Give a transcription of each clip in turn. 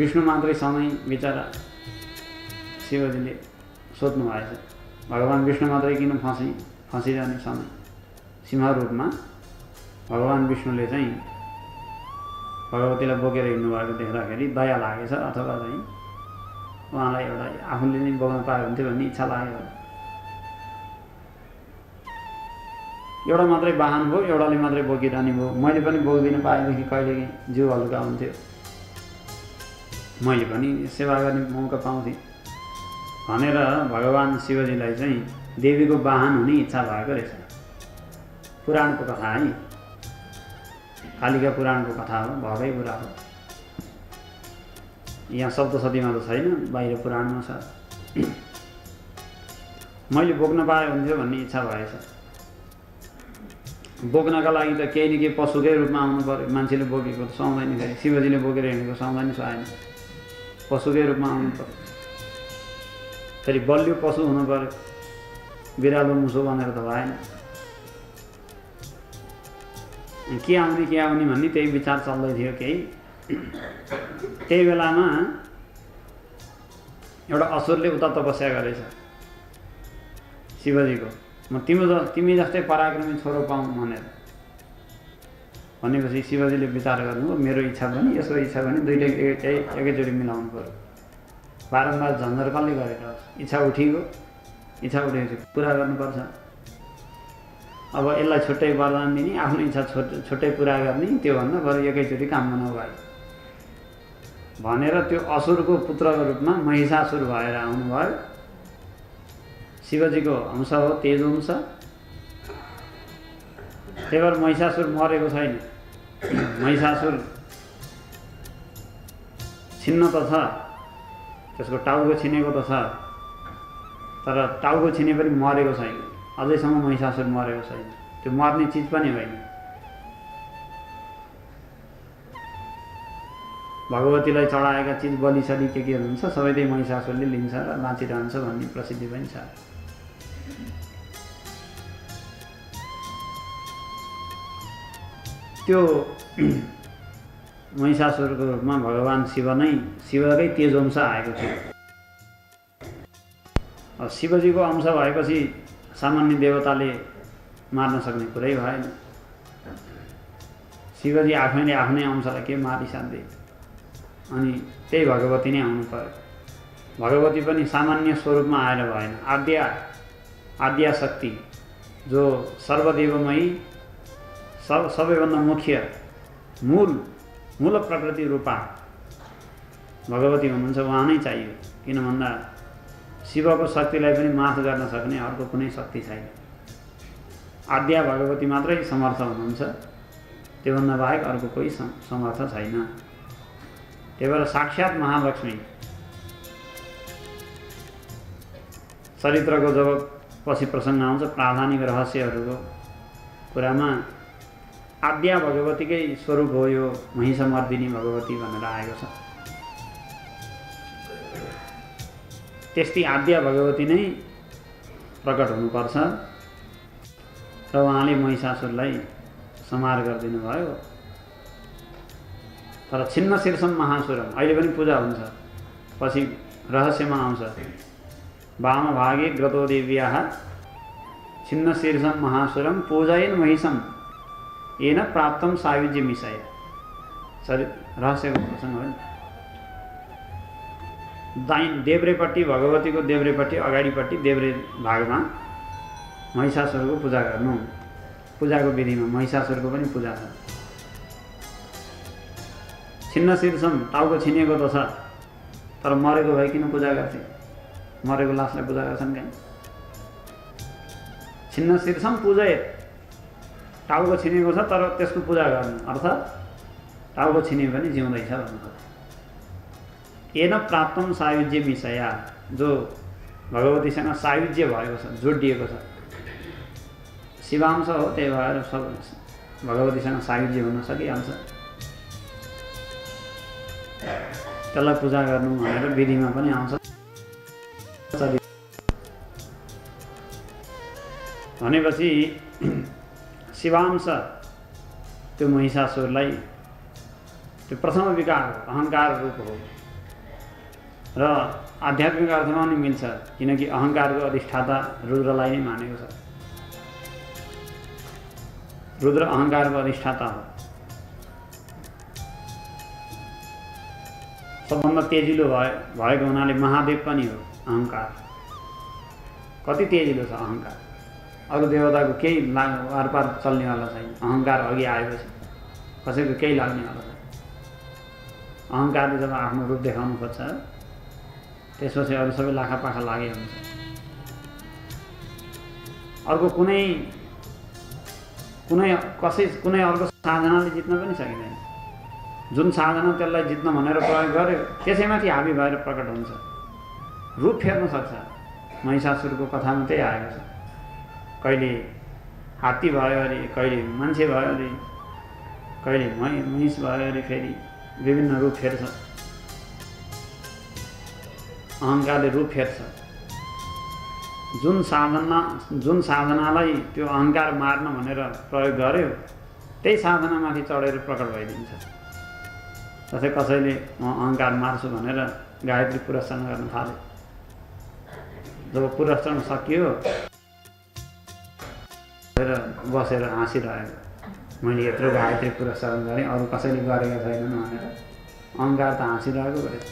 विष्णु मात्र स्वामी विचार शिवजी सोध्नु भएको छ भगवान विष्णु मात्र किन फसिरहने समय सिंह रूप में भगवान विष्णुले चाहिँ भगवतीलाई बोकेर हिँड्नु भएको देख्दाखेरि दया लागेछ अथवा चाहिँ उहाँलाई एउटा आफूले नै बोक्न पाए हुन्थ्यो भन्ने इच्छा लाग्यो। एउटा मात्रै वाहन हो, एउटाले मात्रै बोकिरहने हो। मैले पनि बोक्दिन पाएदेखि कहिलेकाहीँ जिउ हल्का हुन्थ्यो, मैले पनि सेवा गर्ने मौका पाउँथेँ भनेर भगवान शिवजीलाई चाहिँ देवीको वाहन हुने इच्छा भएको रहेछ। पुराणको कथा है, कालिका पुराणको कथा हो, भएकै कुरा हो। यहाँ सप्तशतीमा त छैन, बाहिर पुराणमा छ। मैले बोक्न पाए हुन्थ्यो भन्ने इच्छा भएछ। बोक्नका लागि त केही न केही पशुकै रूपमा आउनु पर्यो। मान्छेले बोकेको त सुहाउँदैन, फेरि शिवजीले बोकेर हिँडेको सुहाउँदैन, सुहाएन, पशुकै रूपमा आउनु पर्यो। फेरि बलियो पशु हुनु पर्यो, बिरालो मुसो भनेर त भएन। के आउने भन्ने त्यही विचार चल्दै थियो। केही त्यही बेलामा एउटा असुरले उता तपस्या गरेछ शिवजीको, म तिमी जस्तै पराक्रमी छोरो पाऊँ भनेर। भनेपछि शिवजीले विचार गर्नुभयो, मेरो इच्छा पनि यसको इच्छा पनि दुईले एकैचोटि मिलाउनु पर्यो। बारम्बार झन्झर कसले गरेर इच्छा उठेको, इच्छा उठेपछि पुरा गर्नुपर्छ। अब यसलाई छुट्टै वरदान दिने, आफ्नो इच्छा छुट्टै पुरा गर्ने, त्योभन्दा बरु एकैचोटि काममा नभए भनेर त्यो असुरको पुत्रको रूपमा महिषासुर भएर आउनुभयो। शिवजीको अंश हो, तेज अंश। त्यही भएर महिषासुर मरेको छैन। महिषासुर छिन्न त छ, त्यसको टाउको छिनेको त छ, तर टाउको छिने पनि मरेको छैन। अझैसम्म महिषासुर मरेको छैन, त्यो मर्ने चिज पनि होइन। भगवतीलाई चढाएका चिज बलिसली के हुन्छ सबै त्यही महिषासुरले लिन्छ र नाचिरहन्छ भन्ने प्रसिद्धि पनि छ। त्यो महिषासुरको रूपमा भगवान शिव नै, शिवकै तेज अंश आएको थियो। शिवजीको अंश भएपछि सामान्य देवताले मार्न सक्ने कुरै भएन। शिवजी आफैले आफ्नै अंशलाई के मारिसाथे, अनि त्यही भगवती नै आउनु पर्यो। भगवती पनि सामान्य स्वरूपमा आएर भएन। आद्या शक्ति जो सर्वदेवमयी, सबैभन्दा मुख्य मूल प्रकृति रूपा भगवती हुनुहुन्छ, उहाँ नै चाहियो। किन भन्दा शिवको शक्तिलाई पनि माथ गर्न सक्ने अर्को कुनै शक्ति छैन। आद्या भगवती मात्रै समर्थ हुनुहुन्छ, त्योभन्दा बाहेक अर्को कोही समर्थ छैन। त्यही भएर साक्षात् महालक्ष्मी चरित्रको जब पछि प्रसङ्ग आउँछ, प्राधानिक रहस्यहरूको कुरामा आद्या भगवतीकै स्वरूप हो यो महिषमर्दिनी भगवती भनेर आएको छ। त्यस्तै आद्या भगवती नै प्रकट हुनुपर्छ र उहाँले महिषासुरलाई संहार गरिदिनु भयो। तर छिन्न शीर्षम महासुरम अहिले पनि पूजा हुन्छ, पछि रहस्यमा आउँछ। वाम भागे ग्रतो देव्याः छिन्न शीर्षम महासुरम पूजयेन महिषम येन प्राप्तम सायुज्य मिसाय। सरी, रहस्यको प्रसङ्ग हो नि। देब्रेपट्टि भगवतीको देब्रेपट्टि अगाडिपट्टि देब्रे भागमा महिषासुरको पूजा गर्नु। पूजाको विधिमा महिषासुरको पनि पूजा छ। छिन्न शीर्षम टाउको छिनेको त छ, तर मरेको भए किन पूजा गर्थे? मरेको लासलाई पूजा गर्छन् कहीँ? छिन्न शीर्षम पूजा, टाउको छिनेको छ तर त्यसको पूजा गर्नु, अर्थात् टाउको छिने पनि जिउँदैछ भन्नु। एन प्राप्तम सायुज्य मिसाया, जो भगवतीसँग सायुज्य भएको छ, जोडिएको छ। शिवांश हो, त्यही भएर सब भगवतीसँग सायुज्य हुन सकिहाल्छ। त्यसलाई पूजा गर्नु भनेर विधिमा पनि आउँछ। भनेपछि शिवांश त्यो महिषासुरलाई, त्यो प्रथम विकार हो, अहङ्कार रूप हो। र आध्यात्मिक अर्थमा पनि मिल्छ किनकि अहंकारको अधिष्ठाता रुद्रलाई नै मानेको छ। रुद्र अहंकारको अधिष्ठाता हो। सबभन्दा तेजिलो भएको हुनाले महादेव पनि हो अहंकार। कति तेजिलो छ अहंकार, अरू देवताको केही आरपार चल्नेवाला छैन। अहंकार अघि आएपछि कसैको केही लाग्नेवाला छैन। अहंकारले जब आफ्नो रूप देखाउनु खोज्छ त्यसपछि अरू सबै लाखापाखा लागे हुन्छ। अर्को कुनै कुनै कसै कुनै अर्को साधनाले जित्न पनि सकिँदैन। जुन साधना त्यसलाई जित्न भनेर प्रयोग गर्यो त्यसैमाथि हावी भएर प्रकट हुन्छ, रूप फेर्न सक्छ। महिषासुरको कथामा त्यही आएको छ। कहिले हात्ती भयो अरे, कहिले मान्छे भयो अरे, कहिले महिष भयो अरे, फेरि विभिन्न रूप फेर्छ। अहंकारले रूप फेर्छ। जुन साधनालाई त्यो अहंकार मार्न भनेर प्रयोग गर्यो त्यही साधनामाथि चढेर प्रकट भइदिन्छ। जस्तै कसैले म अहंकार मार्छु भनेर गायत्री पुरस्कार गर्न थाले, जब पुरस्कार सकियो बसेर हाँसिरहेको, मैले यत्रो गायत्री पुरस्कार गरेँ अरू कसैले गरेका छैनन् भनेर। अहंकार त हाँसिरहेको भएछ।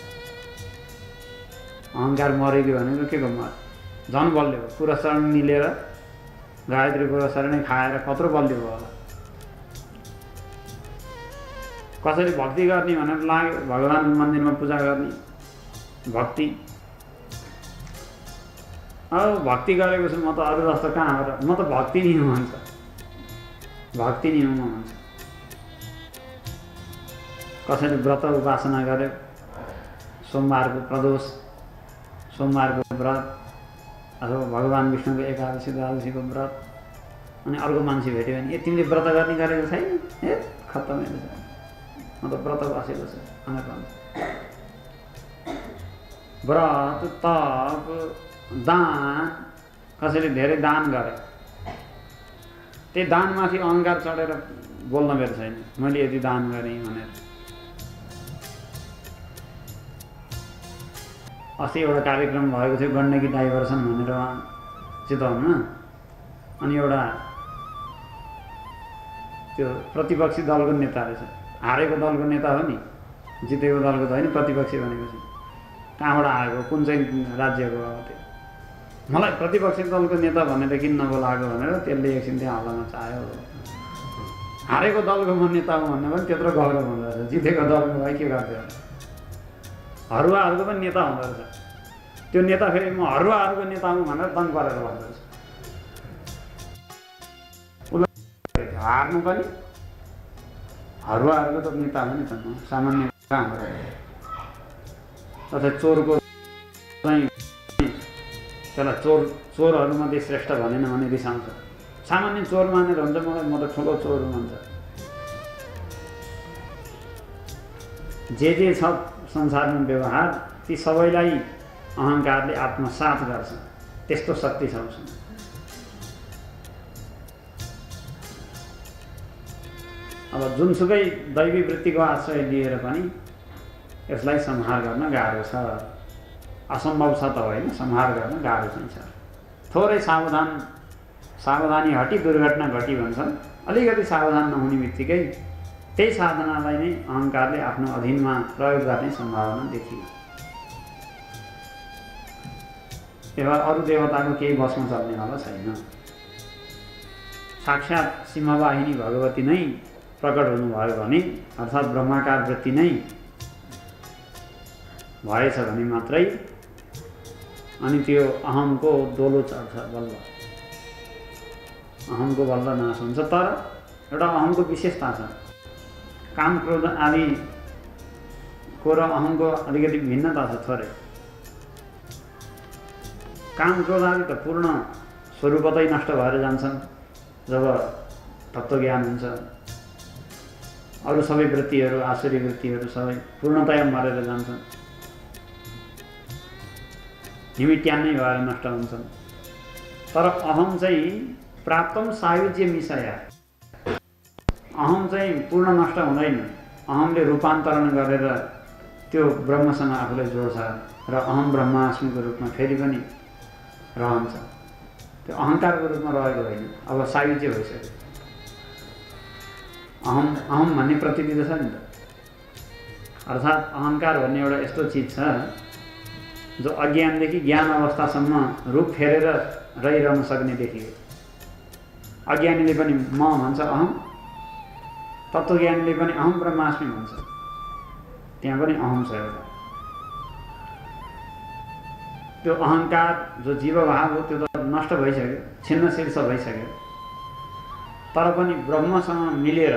अहंकार मरेको भनेको के को मर, झन् बलियो हो। पुरस्कार मिलेर गायत्री पुरस्कार नै खाएर कत्रो बलियो भयो होला। कसैले भक्ति गर्ने भनेर लाग्यो, भगवानको मन्दिरमा पूजा गर्ने भक्ति, अब भक्ति गरेको छु म त अरू जस्तो कहाँ हो र, म त भक्ति नै हुँ भन्छ। भक्ति नै हुँ भन्छ। कसैले व्रत उपासना गर्यो, सोमबारको प्रदोष, सोमबारको व्रत अथवा भगवान विष्णुको एकादशी द्वादशीको व्रत, अनि अर्को मान्छे भेट्यो भने ए तिमीले व्रत गर्ने गरेको छैन, हे खत्तम हेर्छ म त व्रत बसेको छु। व्रत तप दान, कसैले धेरै दान गरे त्यही दानमाथि अहंकार चढेर बोल्न बेर छैन, मैले यति दान गरेँ भनेर। अस्ति एउटा कार्यक्रम भएको थियो गण्डकी डाइभर्सन भनेर चितवनमा, अनि एउटा त्यो प्रतिपक्षी दलको नेता रहेछ। हारेको दलको नेता हो नि, जितेको दलको त होइन। प्रतिपक्षी भनेपछि कहाँबाट आएको, कुन चाहिँ राज्यको हो त्यो, मलाई प्रतिपक्षी दलको नेता भनेर किन नबोलाएको भनेर त्यसले एकछिन त्यहाँ हल्लामा चाह्यो। हारेको दलको म नेता हो भन्दा पनि त्यत्रो गौरव हुँदो रहेछ, जितेको दलको भए के गर्थ्यो। हरुवाहरूको पनि नेता हुँदो रहेछ। त्यो नेता फेरि म हरुवाहरूको नेता हुँ भनेर दङ परेर बस्दो रहेछ। उसलाई हार्नु पनि हरुवाहरूको त नेता हो नि त, सामान्य कहाँ हुँदो रहेछ। तथा चोरको त्यसलाई चोरहरूमध्ये श्रेष्ठ भनेन भने रिसाउँछ। सामान्य चोर मानेर हुन्छ मलाई म त ठुलो चोर भन्छ। जे जे छ संसारमा व्यवहार ती सबैलाई अहंकारले आत्मसात गर्छ। त्यस्तो शक्ति छ उसमा। अब जुनसुकै दैवी वृत्तिको आश्रय लिएर पनि यसलाई संहार गर्न गाह्रो छ। असम्भव छ त होइन, संहार गर्न गाह्रो चाहिँ छ। थोरै सावधानी हटी दुर्घटना घटी भन्छन्। अलिकति सावधान नहुने बित्तिकै त्यही साधनालाई नै अहंकारले आफ्नो अधीनमा प्रयोग गर्ने सम्भावना देखियो। त्यही भएर अरू देवताको केही बस्न चल्नेवाला छैन। साक्षात् सिंहवाहिनी भगवती नै प्रकट हुनुभयो भने, अर्थात् ब्रह्माकार वृत्ति नै भएछ भने मात्रै अनि त्यो अहमको दोलो चढ्छ बल्ल, अहमको बल्ल नाश हुन्छ। तर एउटा अहमको विशेषता छ, काम क्रोध आदिको र अहमको अलिकति भिन्नता छ थोरै। काम क्रोध आदि त पूर्ण स्वरूपतै नष्ट भएर जान्छन् जब तत्त्वज्ञान हुन्छ। अरू सबै वृत्तिहरू आसुरी वृत्तिहरू सबै पूर्णतया मरेर जान्छन्, निमित्यान नै भएर नष्ट हुन्छन्। तर अहम चाहिँ प्राप्तम सायुज्य मिसाया, अहम चाहिँ पूर्ण नष्ट हुँदैन। अहमले रूपान्तरण गरेर त्यो ब्रह्मसँग आफूलाई जोड्छ र अहम ब्रह्मास्मिको रूपमा फेरि पनि रहन्छ। त्यो अहंकारको रूपमा रहेको होइन, अब सायुज्य भइसक्यो। अहम भन्ने प्रतिविध छ नि त, अर्थात् अहंकार भन्ने एउटा यस्तो चीज छ जो अज्ञानदेखि ज्ञान अवस्थासम्म रूप फेरेर रहिरहन सक्ने देखियो। अज्ञानीले पनि म भन्छ अहम, तत्त्वज्ञानीले पनि अहम ब्रह्मास्मि भन्छ, त्यहाँ पनि अहम छ एउटा। त्यो अहंकार जो जीवभाव हो त्यो त नष्ट भइसक्यो, छिन्नशीर्ष भइसक्यो। तर पनि ब्रह्मसँग मिलेर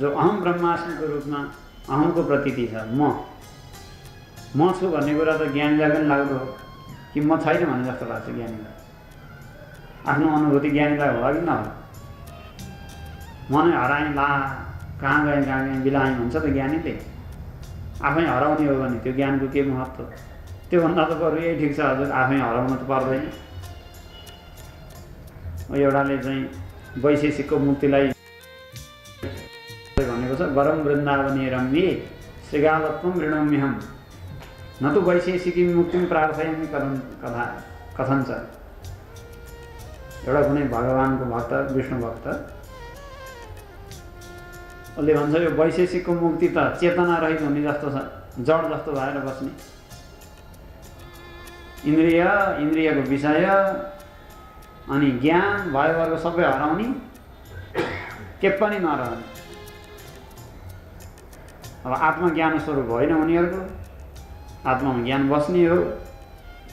जो अहम ब्रह्मास्मिको रूपमा अहमको प्रतीति छ, म छु भन्ने कुरा त ज्ञानीलाई पनि लाग्दो हो कि म छैन भने जस्तो लाग्छ ज्ञानीलाई। आफ्नो अनुभूति ज्ञानीलाई होला कि नहोला, मनै हराएँ ला कहाँ गएँ बिलाएँ भन्छ त ज्ञानीले। आफै हराउने हो भने त्यो ज्ञानको के महत्त्व? त्योभन्दा त बरु यही ठिक छ हजुर, आफै हराउनु त पर्दैन। एउटाले चाहिँ वैशेषिकको मुक्तिलाई भनेको छ, गरम वृन्दावनी रम्मी श्रीगालत्वम ऋणम्यहम न तो वैशेषिकी मुक्तिम प्रार्थयामि कथा कथञ्च। एउटा कुनै भगवानको भक्त, विष्णु भक्त, उसले भन्छ यो वैशेषिकको मुक्ति त चेतना रहित हुने जस्तो छ, जड जस्तो भएर बस्ने, इन्द्रियको विषय अनि ज्ञान वायुवर्ग सबै हराउने, के पनि नरहने। अब आत्मज्ञान स्वरूप होइन उनीहरूको, आत्मामा ज्ञान बस्ने हो,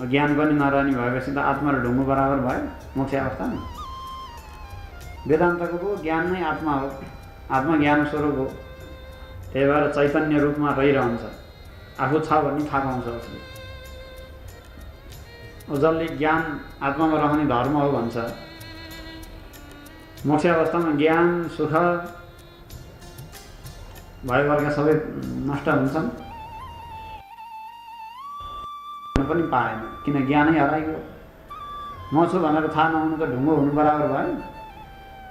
ज्ञान पनि नरहने भएपछि त आत्मा र ढुङ्गो बराबर भयो मोक्ष अवस्थामा। वेदान्तको पो ज्ञान नै आत्मा हो, आत्मज्ञान स्वरूप हो, त्यही भएर चैतन्य रूपमा रहिरहन्छ। आफू छ भन्ने थाहा पाउँछ उसले। जसले ज्ञान आत्मामा रहने धर्म हो भन्छ, मोक्ष अवस्थामा ज्ञान सुख भएवर्ग सबै नष्ट हुन्छन् पनि पाएन, किन ज्ञानै हराइयो। म छु भनेर थाहा नहुनु त ढुङ्गो हुनु बराबर भयो।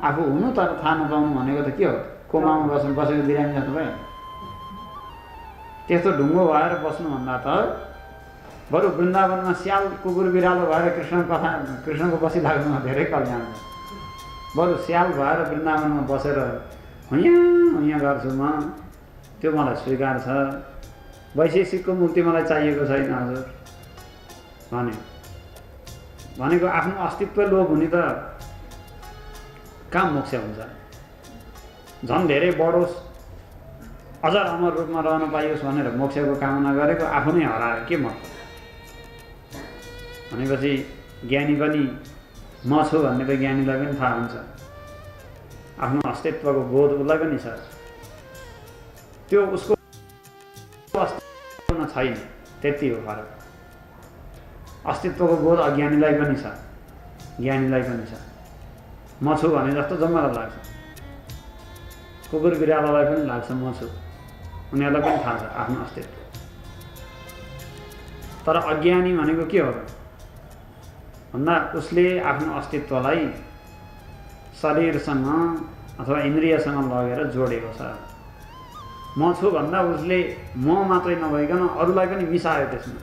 आफू हुनु तर थाहा नपाउनु भनेको त के हो? कोमामा बसेको बिरामी जस्तो भयो। त्यस्तो ढुङ्गो भएर बस्नुभन्दा त बरु वृन्दावनमा स्याल कुकुर बिरालो भएर कृष्णको बसी लाग्नुमा धेरै कल्याण छ। बरु स्याल भएर वृन्दावनमा बसेर हुँया हुँया गर्छु म, त्यो मलाई स्वीकार छ। वैशेषिकको मुक्ति मलाई चाहिएको छैन हजुर भन्यो भनेको आफ्नो अस्तित्व लोभ हुने त काम मोक्ष हुन्छ। झन् धेरै बढोस्, अझ अमर रूपमा रहन पाइयोस् भनेर मोक्षको कामना गरेको आफू नै हराएर के मतलब? भनेपछि ज्ञानी पनि म छु भन्ने त ज्ञानीलाई पनि थाहा हुन्छ, आफ्नो अस्तित्वको बोध उसलाई पनि छ। त्यो उसको अस्तित्व छैन, त्यति हो फरक। अस्तित्वको बोध अज्ञानीलाई पनि छ, ज्ञानीलाई पनि छ। म छु भने जस्तो जम्मालाई लाग्छ, कुकुर बिरालोलाई पनि लाग्छ म छु, उनीहरूलाई पनि थाहा छ आफ्नो अस्तित्व। तर अज्ञानी भनेको के हो भन्दा उसले आफ्नो अस्तित्वलाई शरीरसँग अथवा इन्द्रियसँग लगेर जोडेको छ। म छु भन्दा उसले म मात्रै नभइकन अरूलाई पनि मिसायो, त्यसमा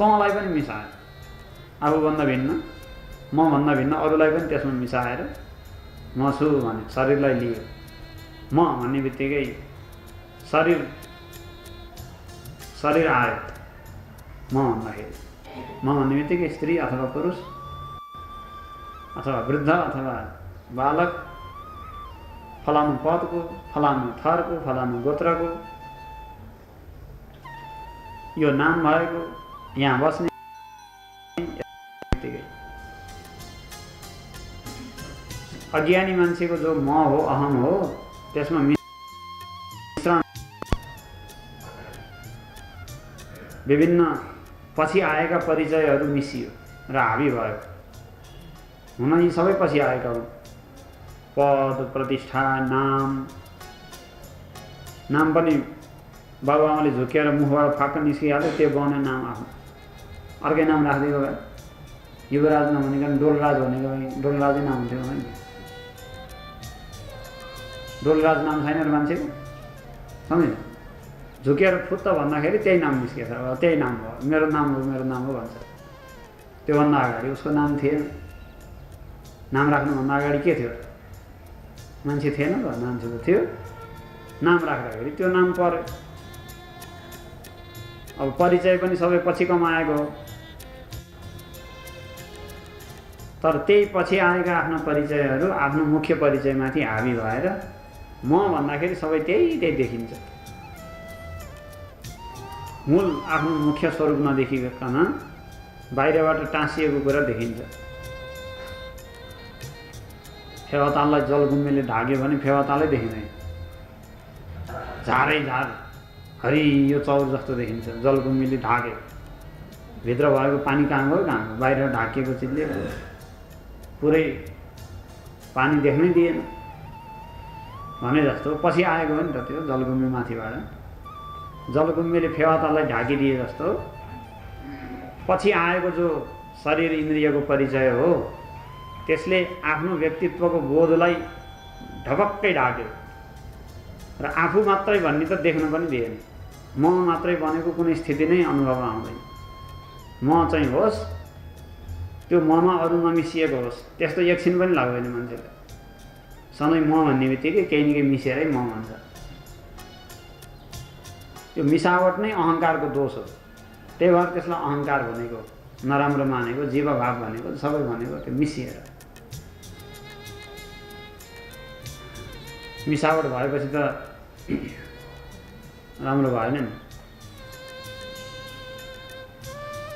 तँलाई पनि मिसायो, आफूभन्दा भिन्न मभन्दा भिन्न अरूलाई पनि त्यसमा मिसाएर म छु भने शरीरलाई लियो। म भन्ने बित्तिकै शरीर आयो। म भन्ने बित्तिकै स्त्री अथवा पुरुष अथवा वृद्ध अथवा बालक, फलानु पदको, फलानु थरको, फलानु गोत्रको, यो नाम भएको, यहाँ बस्ने बित्तिकै। अज्ञानी मान्छेको जो म हो, अहम हो, त्यसमा मिश्रण विभिन्न पछि आएका परिचयहरू मिसियो र हावी भयो। हुन यी सबै पछि आएका हुन्, पद, प्रतिष्ठा, नाम पनि बाबुआमाले झुक्क्याएर मुखबाट फाक्क निस्किहाल्यो, त्यो बनाउने नाम आफ्नो। अर्कै नाम राखिदिएको भए युवराज नभनेको डोलराज भनेको भए डोलराजै नाम हुन्थ्यो नि। डोलराज नाम छैन मान्छेको, समझे झुकेर फुत्त भन्दाखेरि त्यही नाम निस्केछ अब त्यही नाम भयो मेरो नाम हो भन्छ त्यो भन्दा अगाडि उसको नाम थिएन नाम राख्नु भन्दा अगाडि के थियो मान्छे थिएन र मान्छे त थियो नाम राख्दाखेरि त्यो नाम पर अब परिचय पनि सबै पछि कमाएको हो तर त्यही पछि आएका आफ्नो परिचयहरू आफ्नो मुख्य परिचयमाथि हावी भएर म भन्दाखेरि सबै त्यही देखिन्छ मूल आफ्नो मुख्य स्वरूप नदेखिकन बाहिरबाट टाँसिएको कुरा देखिन्छ फेवाताललाई जलगुम्मेले ढाक्यो भने फेवातालै देखिँदैन झारै झार हरियो चौर जस्तो देखिन्छ जलगुम्मेले ढाक्यो भित्र भएको पानी कहाँ गयो कहाँ बाहिर ढाकिएको चिजले पूरे पानी देखने दिएन भने जस्तो पछि आएको हो नि त त्यो जलगुम्मे माथिबाट जलगुम्मेले फेवातालाई ढाकिदिए जस्तो पछि आएको जो शरीर इन्द्रियको परिचय हो त्यसले आफ्नो व्यक्तित्वको बोधलाई ढपक्कै ढाक्यो र आफू मात्रै भन्ने त देख्न पनि दिएन म मात्रै बनेको कुनै स्थिति नै अनुभवमा आउँदैन म चाहिँ होस् त्यो ममा अरु नमिसिएको होस् त्यस्तो एकछिन पनि लाग्दैन मान्छेले सधैँ म भन्ने बित्तिकै केही न केही मिसेरै म भन्छ त्यो मिसावट नै अहंकारको दोष हो त्यही भएर त्यसलाई अहंकार भनेको नराम्रो मानेको जीवभाव भनेको सबै भनेको त्यो मिसिएर मिसावट भएपछि त राम्रो भएन नि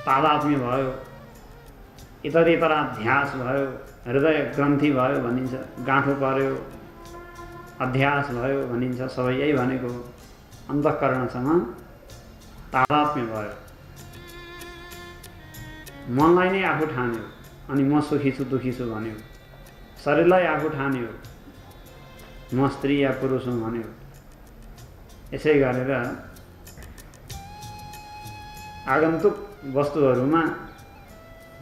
तादात्म्य भयो इतरेतर अध्यास भयो हृदय ग्रन्थि भयो भनिन्छ गाँठो पर्यो अध्यास भयो भनिन्छ सबै यही भनेको अन्तःकरणसँग तादात्म्य भयो मनलाई नै आफू ठान्यो अनि म सुखी छु दुखी छु भन्यो शरीरलाई आफू ठान्यो म स्त्री या पुरुष हुँ भन्यो यसै गरेर आगन्तुक वस्तुहरूमा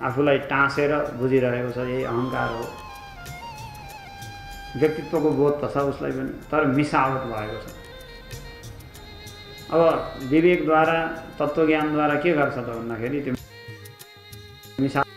आफूलाई टाँसेर बुझिरहेको छ यही अहंकार हो व्यक्तित्वको बोध त छ उसलाई पनि तर मिसावट भएको छ अब विवेकद्वारा तत्त्वज्ञानद्वारा के गर्छ त भन्दाखेरि त्यो मिसावट